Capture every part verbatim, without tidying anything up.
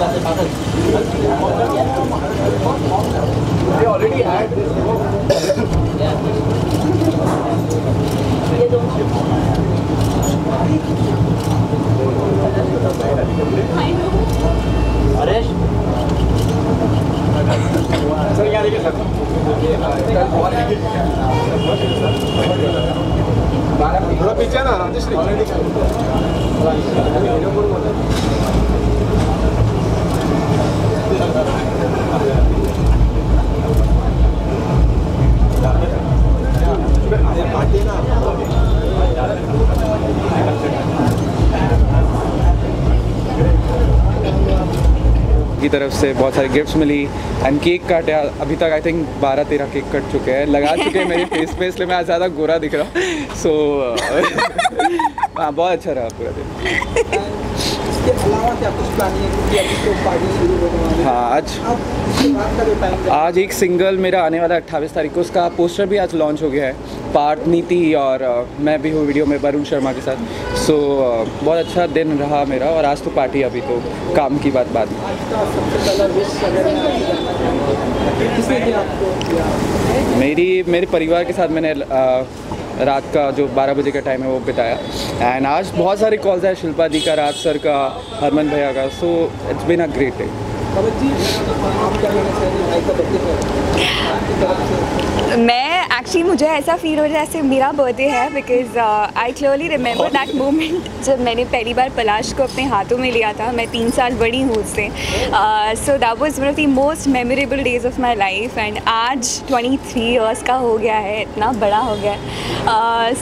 They already had this book. ये तो अरेश sir यार ये सर थोड़ा पीछे ना रामदेश की तरफ से बहुत सारे गिफ्ट्स मिली एंड केक काटे। अभी तक आई थिंक बारह तेरह केक कट चुके हैं, लगा चुके हैं मेरी फेस पे, इसलिए मैं आज ज़्यादा गोरा दिख रहा हूँ। सो हाँ, बहुत अच्छा रहा पूरा दिन। हाँ, आज आज एक सिंगल मेरा आने वाला अट्ठाईस तारीख को, उसका पोस्टर भी आज लॉन्च हो गया है, पार्थ नीति और मैं भी हूँ वीडियो में वरुण शर्मा के साथ। सो बहुत अच्छा दिन रहा मेरा। और आज तो पार्टी, अभी तो काम की बात बात मेरी मेरे परिवार के साथ मैंने आ, रात का जो बारह बजे का टाइम है वो बिताया। एंड आज बहुत सारे कॉल्स आए, शिल्पा जी का, राज सर का, हरमन भैया का। So it's been a great day. मैं एक्चुअली मुझे ऐसा फील हो रहा है जैसे मेरा बर्थडे है, because I clearly remember that moment जब मैंने पहली बार पलाश को अपने हाथों में लिया था। मैं तीन साल बड़ी हूँ उससे। So that was one of the most memorable days of my life. And आज तेईस इयर्स का हो गया है, इतना बड़ा हो गया है।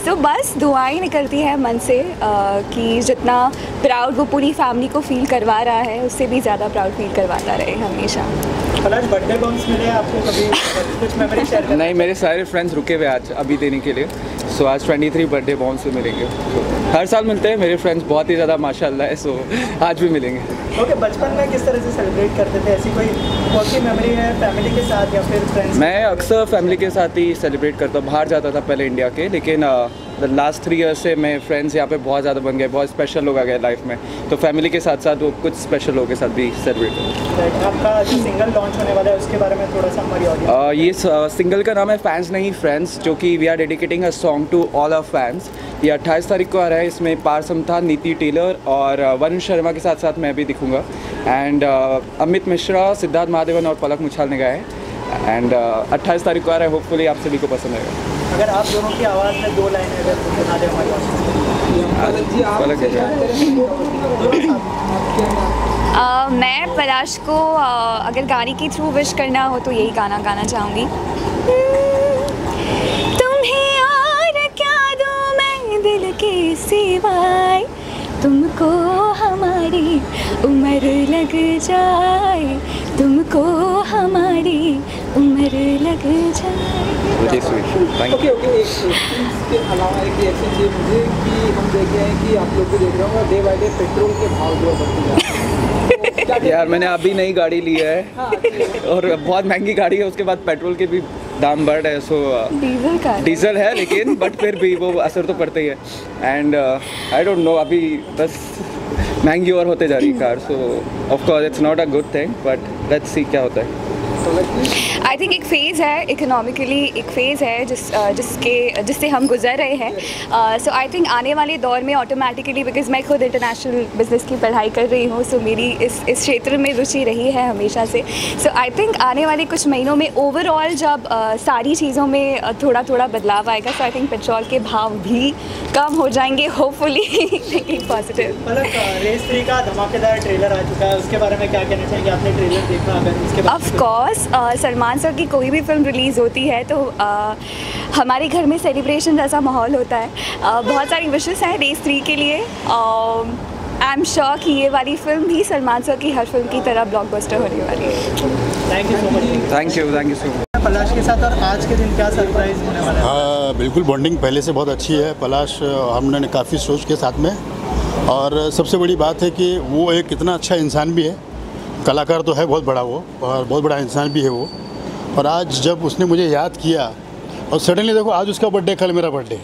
सो बस दुआएं निकलती है मन से कि जितना प्राउड वो पूरी फैमिली को फील करवा रहा है, उससे भी ज़्यादा प्राउड फील करवाता रहे हमेशा। बर्थडे बॉन्स मिले आपको कभी? कुछ मेमोरी शेयर करना? नहीं, मेरे सारे फ्रेंड्स रुके हुए आज अभी देने के लिए। सो आज तेईस बर्थडे बॉन्स भी मिलेंगे। so, हर साल मिलते हैं मेरे फ्रेंड्स, बहुत ही ज़्यादा माशाल्लाह है। सो so, आज भी मिलेंगे। ओके okay, बचपन में किस तरह से सेलिब्रेट करते थे? ऐसी कोई कौन सी मेमोरी है, फैमिली के साथ या फिर फ्रेंड्स? मैं अक्सर फैमिली के साथ ही सेलिब्रेट करता हूँ। बाहर जाता था पहले इंडिया के, लेकिन लास्ट थ्री ईयर्स से मैं फ्रेंड्स यहाँ पे बहुत ज़्यादा बन गए, बहुत स्पेशल लोग आ गए लाइफ में। तो फैमिली के साथ साथ वो कुछ स्पेशल लोगों के साथ भी सेलिब्रेट करते। आपका जो सिंगल लॉन्च होने वाला है उसके बारे में थोड़ा सा हमारी ऑडियंस? ये सिंगल का नाम है फैंस नहीं फ्रेंड्स, जो कि we are dedicating a song to all our fans. ये अट्ठाईस तारीख को आ रहा है। इसमें पारसम था, नीति टेलर और वरुण शर्मा के साथ साथ मैं भी दिखूँगा। एंड uh, अमित मिश्रा, सिद्धार्थ महादेवन और पलक मुछाल ने गाए। एंड अट्ठाईस तारीख को आ रहा है, होपफुली आप सभी को पसंद आएगा। अगर आप दोनों की आवाज़ में दो लाइन अगर सुना दे हमारी आवाज़। मैं पलाश को uh, अगर गाने के थ्रू विश करना हो तो यही गाना गाना चाहूँगी। तुम्हें और क्या दूँ मैं दिल के सिवाय, तुमको हमारी उम्र लग जाए, तुमको हमारी उम्र लग जाए। ओके ओके ओके एक इसके अलावा एक रिएक्शन चाहिए मुझे कि हम देख रहे हैं कि आप लोग भी देख रहे होंगे डे बाय डे पेट्रोल के भाव जो बढ़ते जा रहे हैं। यार मैंने अभी नई गाड़ी ली है और बहुत महंगी गाड़ी है, उसके बाद पेट्रोल के भी दाम बढ़ रहे हैं। सो डीजल का डीजल है लेकिन बट फिर भी वो असर तो पड़ता ही है। एंड आई डोंट नो, अभी बस महंगी और होते जा रही है car. So of course it's not a good thing, but let's see क्या होता है। आई थिंक एक फ़ेज़ है, इकोनॉमिकली एक फ़ेज़ है जिस जिसके जिससे हम गुजर रहे हैं। सो आई थिंक आने वाले दौर में ऑटोमेटिकली, बिकॉज मैं खुद इंटरनेशनल बिजनेस की पढ़ाई कर रही हूँ, सो so मेरी इस इस क्षेत्र में रुचि रही है हमेशा से। सो आई थिंक आने वाले कुछ महीनों में ओवरऑल जब uh, सारी चीज़ों में uh, थोड़ा थोड़ा बदलाव आएगा, सो आई थिंक पेट्रोल के भाव भी कम हो जाएंगे होपफुली। लेकिन पॉजिटिव। रेस थ्री का धमाकेदार ट्रेलर आ चुका है, उसके बारे में क्या कहना चाहिए? आपने ट्रेलर देखा? अगर उसके बाद ऑफकोर्स Uh, सलमान सर की कोई भी फिल्म रिलीज़ होती है तो uh, हमारे घर में सेलिब्रेशन जैसा माहौल होता है। uh, बहुत सारी विशेस हैं रेस थ्री के लिए। आई एम श्योर कि ये वाली फिल्म भी सलमान सर की हर फिल्म की तरह ब्लॉकबस्टर होने वाली है। Thank you so much. Thank you thank you so much. Palash के साथ और आज के दिन क्या सरप्राइज होने वाला है? हाँ बिल्कुल, बॉन्डिंग पहले से बहुत अच्छी है। पलाश हमने काफ़ी सोच के साथ में, और सबसे बड़ी बात है कि वो एक इतना अच्छा इंसान भी है, कलाकार तो है बहुत बड़ा वो, और बहुत बड़ा इंसान भी है वो। और आज जब उसने मुझे याद किया और सडनली देखो आज उसका बर्थडे, कल मेरा बर्थडे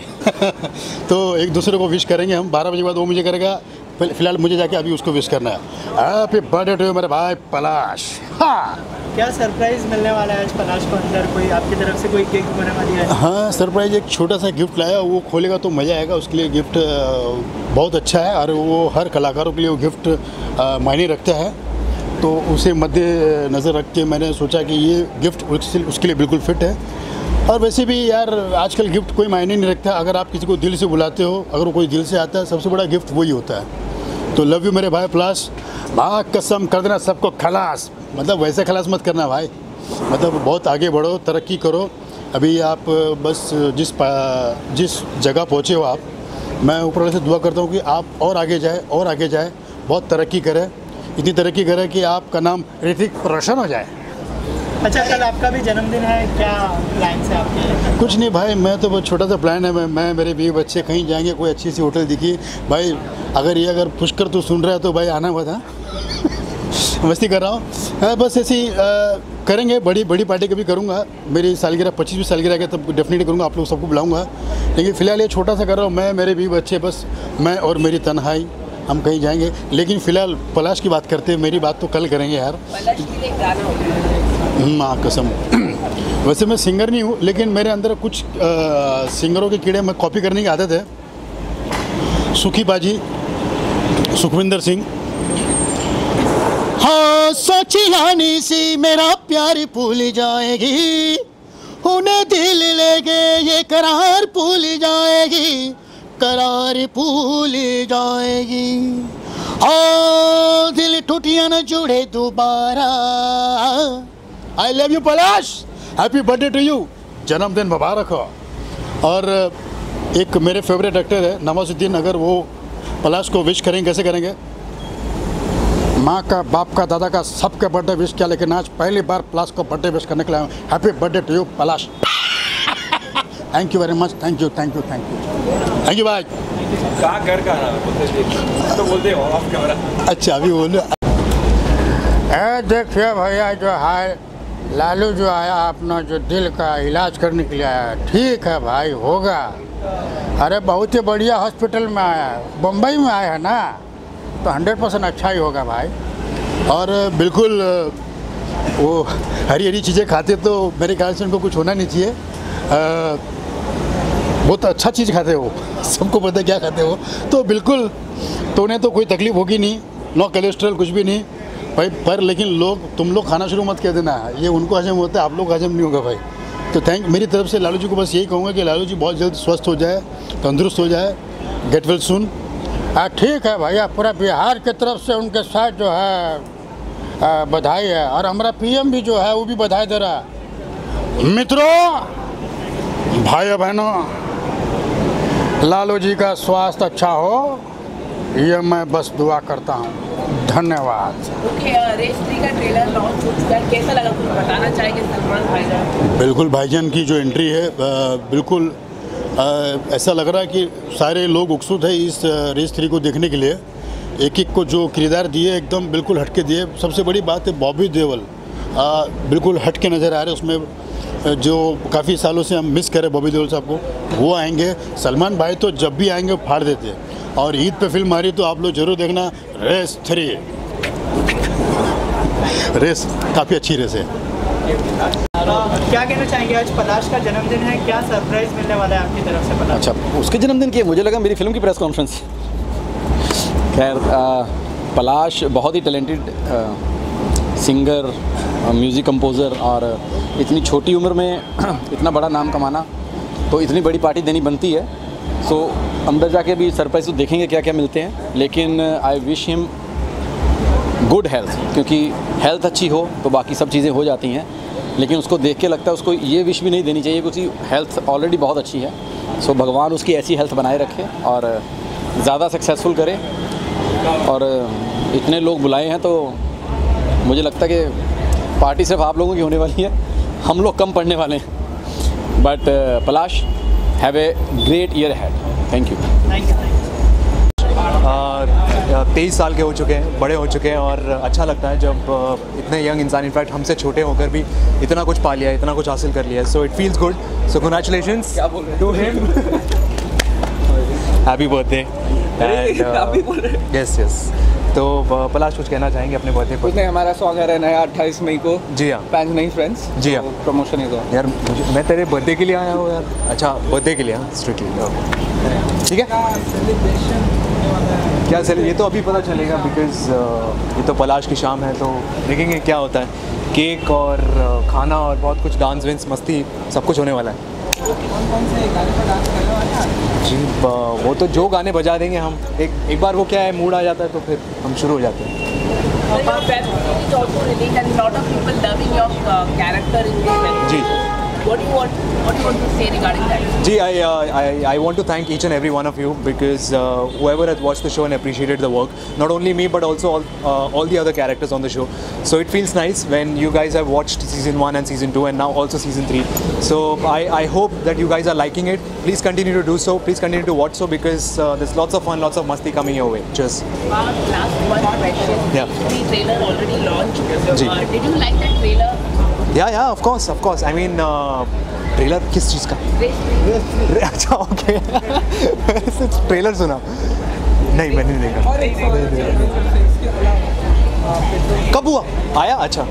तो एक दूसरे को विश करेंगे हम। बारह बजे के बाद वो मुझे करेगा फिलहाल मुझे जाके अभी उसको विश करना है। हैप्पी बर्थडे टू मेरे भाई पलाश। हाँ, क्या सरप्राइज़ मिलने वाला है आज पलाश को? अंदर कोई आपकी तरफ से कोई केक होने वाली है? हाँ, सरप्राइज़ एक छोटा सा गिफ्ट लाया, वो खोलेगा तो मज़ा आएगा। उसके लिए गिफ्ट बहुत अच्छा है और वो हर कलाकारों के लिए वो गिफ्ट मायने रखता है, तो उसे मध्य नज़र रख के मैंने सोचा कि ये गिफ्ट उसके लिए बिल्कुल फिट है। और वैसे भी यार आजकल गिफ्ट कोई मायने नहीं रखता, अगर आप किसी को दिल से बुलाते हो, अगर वो कोई दिल से आता है, सबसे बड़ा गिफ्ट वही होता है। तो लव यू मेरे भाई प्लास, माँ कसम कर देना सबको खलास। मतलब वैसे खलास मत करना भाई, मतलब बहुत आगे बढ़ो, तरक्की करो। अभी आप बस जिस जिस जगह पहुँचे हो आप, मैं ऊपर वाले से दुआ करता हूँ कि आप और आगे जाए और आगे जाए, बहुत तरक्की करें, इतनी तरक्की करें कि आपका नाम ऋतिक रोशन हो जाए। अच्छा, कल आपका भी जन्मदिन है, क्या प्लान है आपके? कुछ नहीं भाई, मैं तो बहुत छोटा सा प्लान है, मैं, मैं मेरे बीवी बच्चे कहीं जाएंगे, कोई अच्छी सी होटल दिखी भाई। अगर ये अगर पुष्कर तो सुन रहा है तो भाई आना हुआ था मस्ती कर रहा हूँ, बस ऐसी करेंगे। बड़ी बड़ी पार्टी कभी करूँगा, मेरी सालगिरह पच्चीसवीं सालगिरह के तब डेफिनेटली करूँगा, आप लोग सबको बुलाऊँगा। लेकिन फ़िलहाल ये छोटा सा कर रहा हूँ मैं, मेरे बीवी बच्चे, बस मैं और मेरी तन्हाई, हम कहीं जाएंगे। लेकिन फ़िलहाल पलाश की बात करते हैं, मेरी बात तो कल करेंगे यार। माँ कसम, वैसे मैं सिंगर नहीं हूँ, लेकिन मेरे अंदर कुछ आ, सिंगरों के कीड़े, मैं कॉपी करने की आदत है। सुखी बाजी, सुखविंदर सिंह। हाँ, सोची लानी सी मेरा प्यार भूल जाएगी, उन्हें दिल लेके ये करार भूल जाएगी, करार भूल जाएगी। और दिल टूटिया न जुड़े दोबारा। I love you Palash, happy birthday to you, जन्मदिन मुबारक हो। और एक मेरे फेवरेट एक्टर है नवाजुद्दीन, अगर वो पलाश को विश करेंगे कैसे करेंगे? माँ का, बाप का, दादा का, सबका बर्थडे विश किया, लेकिन आज पहली बार पलाश को बर्थडे विश करने के लिए आया हूँ। Happy birthday to you Palash, thank you very much, thank you thank you thank you thank you भाई। कहाँ घर का तो बोलते हो ऑफ कैमरा? अच्छा अभी बोलो। देखिए भैया, जो हाय लालू जो आया अपना, जो दिल का इलाज करने के लिए आया, ठीक है भाई होगा। अरे बहुत ही बढ़िया हॉस्पिटल में आया, बम्बई में आया है ना, तो हंड्रेड परसेंट अच्छा ही होगा भाई। और बिल्कुल वो हरी हरी चीज़ें खाते तो मेरे ख्याल से उनको कुछ होना नहीं चाहिए। बहुत अच्छा चीज़ खाते हो, सबको पता है क्या खाते हो, तो बिल्कुल तो उन्हें तो कोई तकलीफ होगी नहीं, नो कोलेस्ट्रॉल कुछ भी नहीं भाई। पर लेकिन लोग, तुम लोग खाना शुरू मत कर देना, ये उनको हजम होता है, आप लोग हजम नहीं होगा भाई। तो थैंक, मेरी तरफ से लालू जी को बस यही कहूँगा कि लालू जी बहुत जल्द स्वस्थ हो जाए, तंदुरुस्त हो जाए, गेट वेल सून। हाँ ठीक है भैया, पूरा बिहार की तरफ से उनके साथ जो है बधाई है, और हमारा पीएम भी जो है वो भी बधाई दे रहा है। मित्रों, भाई बहनों, लालू जी का स्वास्थ्य अच्छा हो, ये मैं बस दुआ करता हूँ। धन्यवाद। ओके, रेस थ्री का ट्रेलर लॉन्च हो चुका है, कैसा लगा कुछ बताना चाहेंगे सलमान भाईजान? बिल्कुल, भाईजान की जो एंट्री है, बिल्कुल ऐसा लग रहा है कि सारे लोग उत्सुक हैं इस रेस थ्री को देखने के लिए। एक एक को जो किरदार दिए एकदम बिल्कुल हटके दिए। सबसे बड़ी बात है बॉबी देओल बिल्कुल हटके नज़र आ रहे, उसमें जो काफ़ी सालों से हम मिस करें बॉबी देओल साहब को, वो आएंगे। सलमान भाई तो जब भी आएंगे फाड़ देते हैं, और ईद पे फिल्म आ रही तो आप लोग जरूर देखना रेस थ्री। रेस काफ़ी अच्छी रेस है। क्या कहना चाहेंगे, आज पलाश का जन्मदिन है, क्या सरप्राइज मिलने वाला है आपकी तरफ से पलाश? अच्छा, उसके जन्मदिन की, मुझे लगा मेरी फिल्म की प्रेस कॉन्फ्रेंस। खैर, पलाश बहुत ही टैलेंटेड सिंगर, म्यूज़िक कंपोज़र, और इतनी छोटी उम्र में इतना बड़ा नाम कमाना, तो इतनी बड़ी पार्टी देनी बनती है। सो so, अंदर जाके भी सरप्राइज तो देखेंगे क्या क्या मिलते हैं, लेकिन I wish him good health, क्योंकि हेल्थ अच्छी हो तो बाकी सब चीज़ें हो जाती हैं। लेकिन उसको देख के लगता है उसको ये विश भी नहीं देनी चाहिए, क्योंकि हेल्थ ऑलरेडी बहुत अच्छी है। सो so, भगवान उसकी ऐसी हेल्थ बनाए रखे और ज़्यादा सक्सेसफुल करे। और इतने लोग बुलाए हैं तो मुझे लगता है कि पार्टी सिर्फ आप लोगों की होने वाली है, हम लोग कम पढ़ने वाले हैं। But Palash, have a great year had. Thank you. तेईस साल के हो चुके हैं, बड़े हो चुके हैं, और अच्छा लगता है जब uh, इतने यंग इंसान, इनफैक्ट हमसे छोटे होकर भी इतना कुछ पा लिया है, इतना कुछ हासिल कर लिया है। So it feels good, so congratulations to him, happy birthday. And, uh, yes yes. तो पलाश कुछ कहना चाहेंगे अपने बर्थडे पर? नहीं, हमारा सॉन्ग आ रहा है अट्ठाईस मई को। जी हाँ, फैंस नहीं फ्रेंड्स। जी हाँ, प्रमोशन ही तो यार, मैं तेरे बर्थडे के लिए आया हूँ यार। अच्छा, बर्थडे के लिए? हाँ, स्ट्रिक्टली। ठीक है, क्या चले, ये तो अभी पता चलेगा बिकॉज uh, ये तो पलाश की शाम है, तो देखेंगे क्या होता है। केक और खाना और बहुत कुछ, डांस वेंस, मस्ती, सब कुछ होने वाला है। कौन कौन से गाने पर डांस कर रहे हो? जी, वो तो जो गाने बजा देंगे हम, एक एक बार वो क्या है, मूड आ जाता है तो फिर हम शुरू हो जाते हैं। जी, जी, I I I want to thank each and every one of you because uh, whoever has watched the show and appreciated the work, not only me but also all uh, all the other characters on the show. So it feels nice when you guys have watched season one and season two and now also season three. So I I hope that you guys are liking it. Please continue to do so. Please continue to watch so because uh, there's lots of fun, lots of masti coming your way. Cheers. Last one question. Yeah. The trailer already launched. Uh, did you like that trailer? Yeah, yeah, of course, of course. I mean, uh, trailer किस चीज़ का? अच्छा, okay, trailer सुना नहीं, मैंने नहीं देखा। कब हुआ, आया? अच्छा,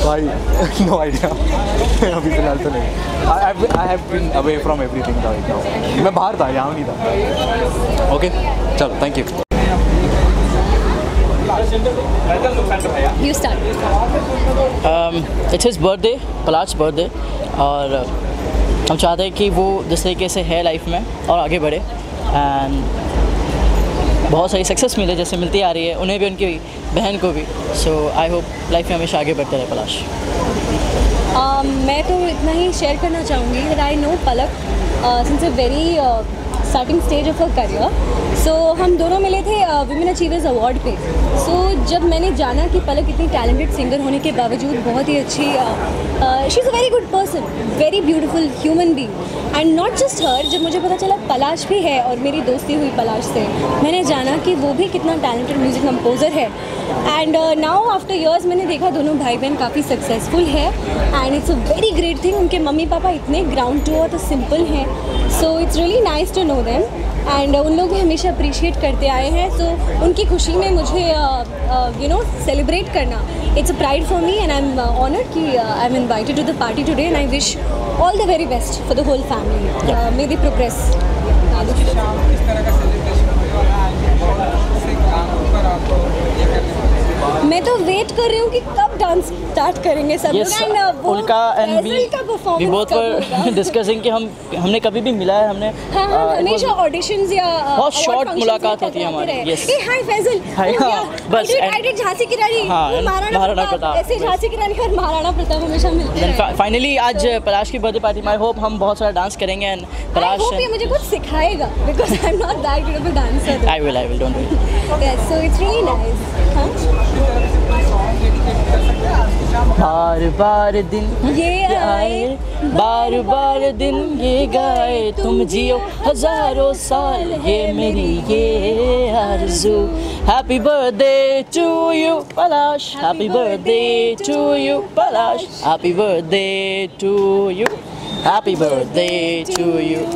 भाई नो आइडिया, अभी फिलहाल तो नहीं। I I have been away from everything right now. मैं बाहर था, यहाँ नहीं था। ओके, चलो, thank you. You start. Um, it's his birthday, Palach's birthday, और हम चाहते हैं कि वो जिस तरीके से है लाइफ में और आगे बढ़े एंड बहुत सारी सक्सेस मिले जैसे मिलती आ रही है उन्हें भी, उनकी बहन को भी। सो आई होप लाइफ में हमेशा आगे बढ़ते रहे पलाश। um, मैं तो इतना ही शेयर करना चाहूँगी that I know Palak uh, since a very uh, starting stage of a career. So हम दोनों मिले थे विमेन अचीवर्स अवार्ड पे। सो so, जब मैंने जाना कि पलक इतनी टैलेंटेड सिंगर होने के बावजूद बहुत ही अच्छी, she is a very good person, very beautiful human being and not just her. जब मुझे पता चला पलाश भी है और मेरी दोस्ती हुई पलाश से, मैंने जाना कि वो भी कितना टैलेंटेड म्यूज़िक कंपोज़र है। एंड नाउ आफ्टर ईयर्स मैंने देखा दोनों भाई बहन काफ़ी सक्सेसफुल है and it's a very great thing. उनके मम्मी पापा इतने ग्राउंड टू और सिंपल हैं, so it's really nice to know them and उन लोग हमेशा अप्रिशिएट करते आए हैं। सो so, उनकी खुशी में मुझे यू नो सेलिब्रेट करना, it's a pride for me and I am honoured कि I am invited to the party today and I wish all the very best for the whole family. May they progress. मैं तो wait कर रही हूँ कि कब dance start करेंगे सब लोग। एंड उनका and we both were discussing कि हम हमने कभी भी मिला है, हमने हमेशा ऑडिशंस या बहुत शॉर्ट मुलाकात होती है हमारी। यस, हाय फैजल, हाय, बस आई डिड झांसी की रानी, महाराणा प्रताप, ऐसे झांसी की रानी और महाराणा प्रताप हमेशा मिलते हैं। फाइनली आज पलाश की बर्थडे पार्टी, आई होप हम बहुत सारा डांस करेंगे एंड पलाश मुझे कुछ सिखाएगा because I am not that good of a dancer. I will I will don't worry. Yes, so it's really nice. बार बार दिन ये आए, बार बार दिन ये गाए, तुम जियो हजारों साल ये मेरी ये आरज़ू। Happy birthday to you Palash, happy birthday to you Palash, happy birthday to you, happy birthday to you.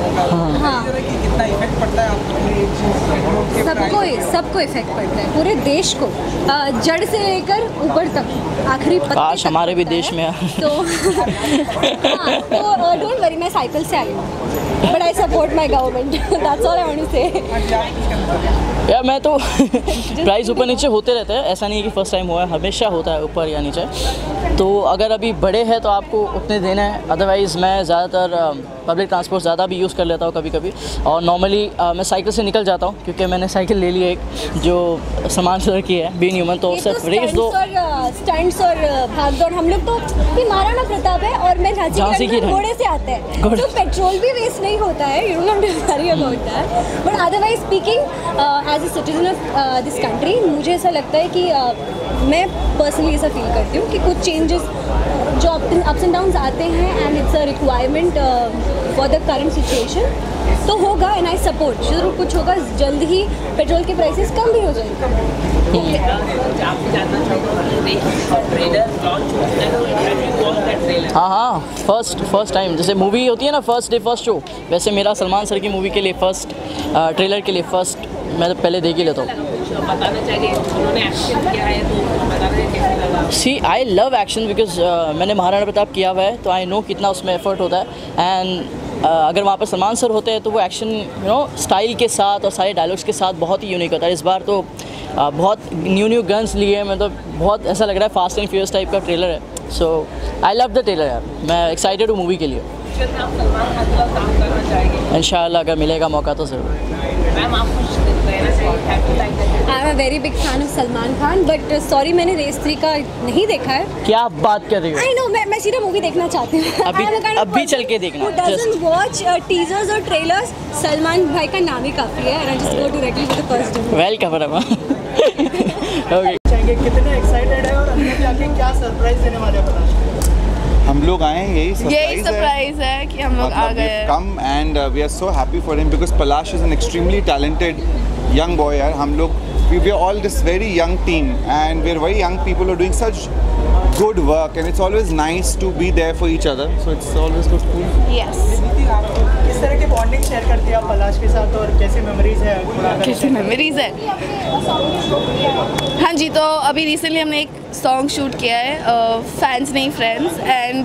हाँ, कितना इफेक्ट पड़ता है आपको? सबको सबको इफेक्ट पड़ता है, पूरे देश को, जड़ से लेकर ऊपर तक, आखिरी पत्ती। हमारे भी देश में तो डोंट वरी, मैं साइकिल से आई हूँ but I support my government, that's all I want to say. या मैं तो प्राइस ऊपर नीचे होते रहते हैं, ऐसा नहीं है कि फर्स्ट टाइम हुआ है, हमेशा होता है ऊपर या नीचे। तो अगर अभी बड़े हैं तो आपको उतने देना है, अदरवाइज़ मैं ज़्यादातर पब्लिक ट्रांसपोर्ट ज़्यादा भी यूज़ कर लेता हूँ कभी कभी, और नॉर्मली मैं साइकिल से निकल जाता हूँ क्योंकि मैंने साइकिल ले ली है एक, जो सामान से रखी है बीन ह्यूमन। तो सिर्फ रेस दो स्टंट्स और भाग दौड़, हम लोग तो महाराणा प्रताप है और मैं झांसी के घोड़े से आता है, तो पेट्रोल भी वेस्ट नहीं होता है, you don't worry about that. But otherwise speaking as a citizen of this country, मुझे ऐसा लगता है कि uh, मैं पर्सनली ऐसा फील करती हूँ कि कुछ चेंजेस जो अप्स एंड डाउन्स आते हैं and it's a requirement for the current situation, तो होगा एंड आई सपोर्ट. जरूर कुछ होगा, जल्द ही पेट्रोल के प्राइसेस कम भी हो जाएंगे. हाँ हाँ फर्स्ट फर्स्ट टाइम जैसे मूवी होती है ना, फर्स्ट डे फर्स्ट शो, वैसे मेरा सलमान सर की मूवी के लिए फर्स्ट ट्रेलर के लिए फर्स्ट मैं पहले देख ही लेता हूँ. बताना चाहिए उन्होंने एक्शन किया है तो बताने कैसे लगा? See I love action because मैंने महाराणा प्रताप किया हुआ है तो आई नो कितना उसमें एफर्ट होता है. एंड uh, अगर वहाँ पर सलमान सर होते हैं तो वो एक्शन यू नो स्टाइल के साथ और सारे डायलॉग्स के साथ बहुत ही यूनिक होता है. इस बार तो uh, बहुत न्यू न्यू गन्स लिए, मतलब तो बहुत ऐसा लग रहा है फास्ट एंड फ्यूरियस टाइप का ट्रेलर है. So I love the trailer यार, मैं एक्साइटेड हूँ मूवी के लिए. इंशाल्लाह अगर मिलेगा मौका तो ज़रूर. I am a very big fan of Salman Khan but sorry मैंने रेस थ्री का नहीं देखा है. क्या आप बात कर रही हो? आई नो, मैं मैं सीधा मूवी देखना चाहती हूँ अभी, अभी चल के देखना. Who doesn't watch teasers और trailers? सलमान भाई का नाम ही काफ़ी है. And I just go directly to the first one. Welcome अम्मा. Okay. कितने एक्साइटेड है और अंदर जाके क्या सरप्राइज देने वाले हैं पता? हम लोग आए हैं, यही यही सरप्राइज है कि हम लोग आ गए. Come and we are so happy for him because Palash is an extremely talented young boy. Yaar, hum log we, we are all this very young team and we are very young people who are doing such good work and it's always nice to be there for each other, so it's always good. Cool. Yes. किस तरह के bonding share करती है आप पलाश के साथ और कैसे मेमोरीज है? कैसे मेमोरीज है? हाँ जी, तो अभी रिसेंटली हमने एक सॉन्ग शूट किया है, फैंस नहीं friends, and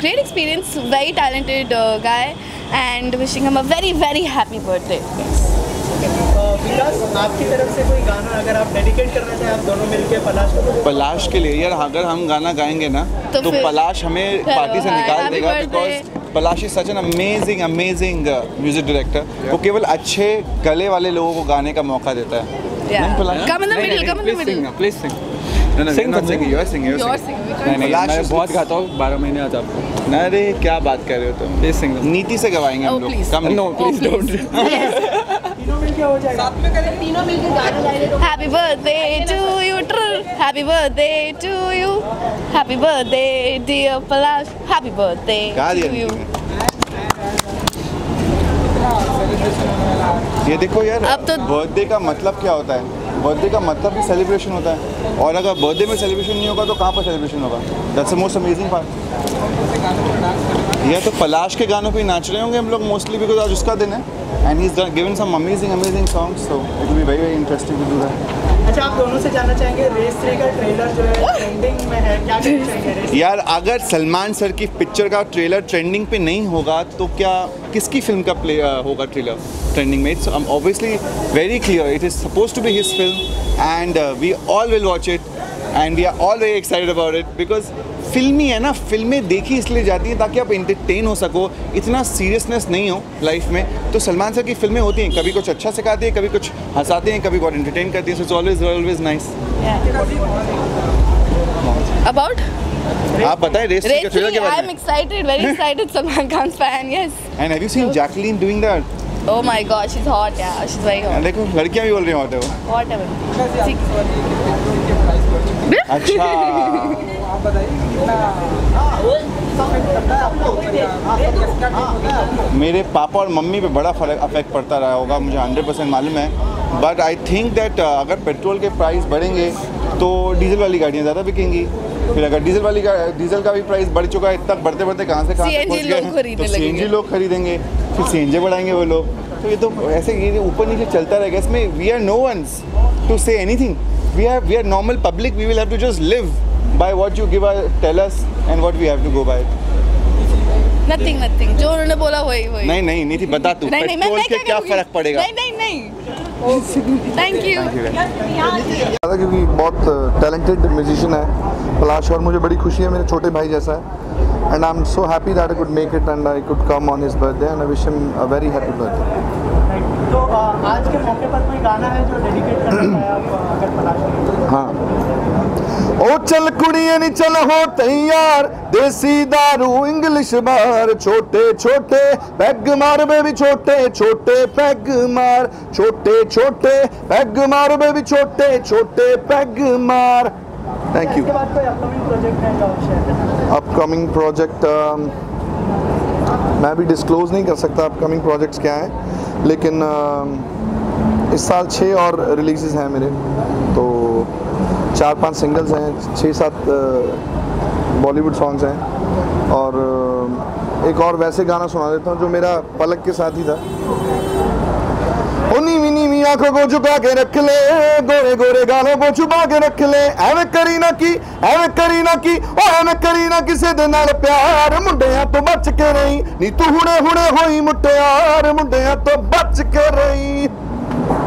great experience. Very talented guy and wishing him a very very happy birthday. Vikas, आपकी तरफ से कोई गाना अगर आप डेडिकेट करना चाहें, आप दोनों मिलके पलाश को? पलाश के लिए यार, अगर हम गाना गाएंगे ना तो, तो पलाश हमें पार्टी से निकाल देगा because Palash is such an amazing amazing music director. वो केवल अच्छे गले वाले लोगों को गाने का मौका देता है. बहुत गाता हूँ बारह महीने आज आपको. अरे क्या बात कर रहे हो तुम, प्लीज सिंग. नीति से गवाएंगे हम लोग. No please don't. क्या हो जाएगा? साथ में करें, तीनों मिलकर गाना गाएंगे. Happy birthday to you, happy birthday to you, happy birthday dear Palash, happy birthday to you. ये देखो यार, अब तो बर्थडे का मतलब क्या होता है? बर्थडे का मतलब भी सेलिब्रेशन होता है और अगर बर्थडे में सेलिब्रेशन नहीं होगा तो कहाँ पर सेलिब्रेशन होगा? That's the most amazing part. यह तो पलाश के गानों पे नाच रहे होंगे हम लोग मोस्टली बिकॉज आज उसका दिन है and he is given some amazing amazing songs, so it will be very very interesting to do that. अच्छा, आप दोनों से जानना चाहेंगे रेस थ्री का ट्रेलर जो है ट्रेंडिंग में है, क्या कहना चाहेंगे? यार अगर सलमान सर की पिक्चर का ट्रेलर ट्रेंडिंग पे नहीं होगा तो क्या किसकी फिल्म का प्ले होगा ट्रेलर ट्रेंडिंग में? It's obviously very clear, it is suppose to be his film and we all will watch it and we are all very excited about it because film ही है ना. फिल्में देखी इसलिए जाती हैं ताकि आप इंटरटेन हो सको, इतना सीरियसनेस नहीं हो लाइफ में. तो सलमान सर की फिल्में होती हैं, कभी कुछ अच्छा सिखाती है, कभी कुछ हंसाते हैं, कभी बहुत इंटरटेन करती हैं. So it's always always nice. About आप बताएं रेस थ्री के ट्रेलर के बारे में. I am excited, very excited. Salman Khan fan, yes. And have you seen Jacqueline doing that? Oh my God, she's hot, yeah, she's very hot. देखो लड़कियाँ भी बोल रही हैं हॉट है वो. हॉट है वो. अच्छा. आप बताइए. मेरे पापा और मम्मी पे बड़ा फर्क अफेक्ट पड़ता रहा होगा, मुझे हंड्रेड परसेंट मालूम है. बट आई थिंक दैट अगर पेट्रोल के प्राइस बढ़ेंगे तो डीजल वाली गाड़ियाँ ज़्यादा बिकेंगी. फिर अगर डीजल वाली का डीजल का भी प्राइस बढ़ चुका है, इतना बढ़ते बढ़ते कहाँ से कहाँ तक पहुँच गए हैं, तो सीएनजी लोग खरीदेंगे, फिर सीएनजी बढ़ाएंगे वो लोग. तो ये तो ऐसे ये ऊपर नीचे चलता रहेगा. इसमें we are no ones to say anything, we have we are normal public, we will have to just live by what you give us tell us and what we have to go by. Nothing nothing जो उन्होंने बोला वही वही. नहीं नहीं नहीं थी बता तू पेट्रोल का क्या फर्क पड़ेगा. नहीं नहीं नहीं. Thank you. क्योंकि बहुत टैलेंटेड म्यूजिशियन है पलाश और मुझे बड़ी खुशी है, मेरे छोटे भाई जैसा है. And I am so happy that I could make it and I could come on his birthday and I wish him a very happy birthday. तो आज के मौके पर कोई गाना है जो डेडिकेट करना है आप अगर पलाश को? हां. ओ चल कुड़ियां नी चल हो तैयार, देसी दारू इंग्लिश बार, छोटे छोटे पैग मार बेबी, छोटे छोटे पैग मार, छोटे छोटे पैग मार बेबी, छोटे छोटे पैग मार. Thank you. अपकमिंग प्रोजेक्ट मैं भी डिस्क्लोज नहीं कर सकता अपकमिंग प्रोजेक्ट्स क्या हैं, लेकिन uh, इस साल छः और रिलीजेस हैं मेरे, तो चार पांच सिंगल्स हैं, छः सात बॉलीवुड सॉन्ग्स हैं, और uh, एक और वैसे गाना सुना देता हूँ जो मेरा पलक के साथ ही था। उन्हीं मिनी मियाँ आँखों को झुका के रख ले, गोरे गोरे गालों को छुपा के रख ले, एवे करीना की एवे करीना की ओ एवे करीना किसे दे नाल प्यार, मुंडियां तो बच के रही नी तू हुणे हुणे होई मुटियार, मुंडियां तो बच के रही।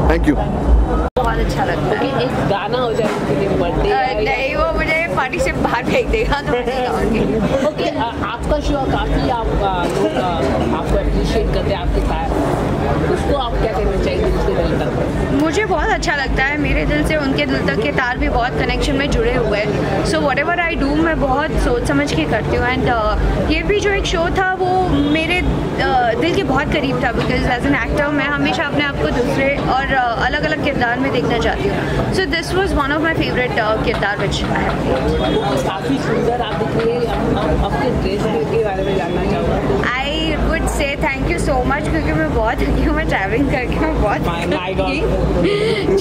Thank you. बहुत अच्छा लगता है कि एक गाना हो जाए उनके लिए बर्थडे, नहीं वो मुझे पार्टी से बाहर फेंक देगा तो मुझे गाऊंगी। ओके, आपका शो काफ़ी आप लोग आपको अप्रिशिएट करते हैं, आपके साथ उसको आप क्या कहना चाहिए उसके दिल तक? मुझे बहुत अच्छा लगता है, मेरे दिल से उनके दिल तक के तार भी बहुत कनेक्शन में जुड़े हुए हैं, so whatever I do मैं बहुत सोच समझ के करती हूँ, एंड ये भी जो एक शो था वो मेरे दिल के बहुत करीब था, बिकॉज एज एन एक्टर मैं हमेशा अपने आप को दूसरे और अलग अलग किरदार में देखना चाहती हूँ, so this was one of my favourite किरदार विच आई हैव प्लेड। काफ़ी सुंदर आप दिख रही हैं, आपके ड्रेस के बारे में जानना चाहूँगा। I would say thank you so much, क्योंकि मैं बहुत थकी हूँ, मैं ट्रैवलिंग करके मैं बहुत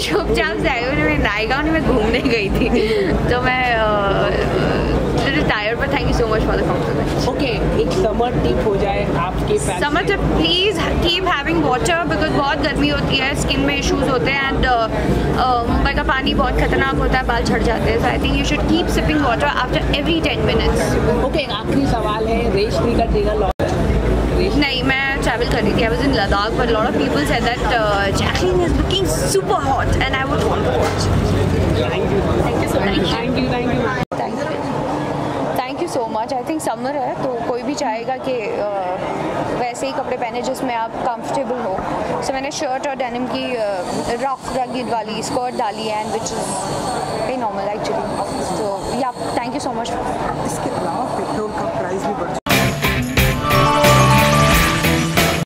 चुपचाप से आई हूँ, मैं नायगांव में घूमने गई थी तो मैं टायर्ड, पर thank you so much for the compliment. Okay, एक समर टिप हो जाए आपके पास? Summer tip, please keep having water, because बहुत गर्मी होती है, स्किन में इश्यूज होते हैं, एंड मुंबई का पानी बहुत खतरनाक होता है, बाल झड़ जाते हैं, so I think you should keep sipping water after every ten minutes. Okay, आखिरी सवाल है, रेस थ्री का ट्रेलर लॉन्च? नहीं, मैं ट्रैवल कर रही थी, I was in Ladakh, but lot of people said that Jacqueline is looking super hot and I would want to watch. Thank you, thank you so much. Thank you, thank you. So much, I think summer है तो कोई भी चाहेगा कि uh, वैसे ही कपड़े पहने जिसमें आप कंफर्टेबल हो, सो so, मैंने शर्ट और डेनिम की uh, रफ रगिड वाली स्कर्ट डाली है, and which is very normal actually, तो या थैंक यू सो मच। इसके अलावा पेट्रोल का प्राइस भी बढ़